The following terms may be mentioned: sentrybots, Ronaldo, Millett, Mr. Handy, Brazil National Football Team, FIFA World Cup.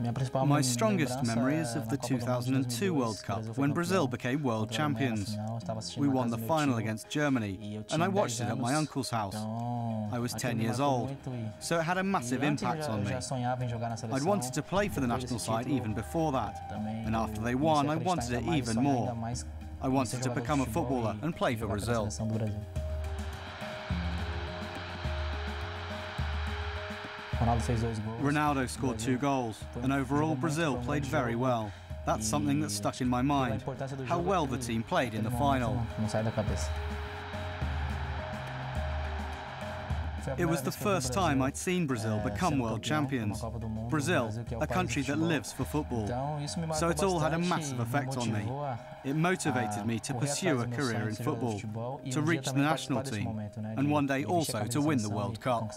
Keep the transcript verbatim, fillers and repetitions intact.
My strongest memory is of the two thousand two World Cup, when Brazil became world champions. We won the final against Germany, and I watched it at my uncle's house. I was ten years old, so it had a massive impact on me. I'd wanted to play for the national side even before that, and after they won, I wanted it even more. I wanted to become a footballer and play for Brazil. Ronaldo scored two goals, and overall Brazil played very well. That's something that stuck in my mind, how well the team played in the final. It was the first time I'd seen Brazil become world champions. Brazil, a country that lives for football. So it all had a massive effect on me. It motivated me to pursue a career in football, to reach the national team, and one day also to win the World Cup.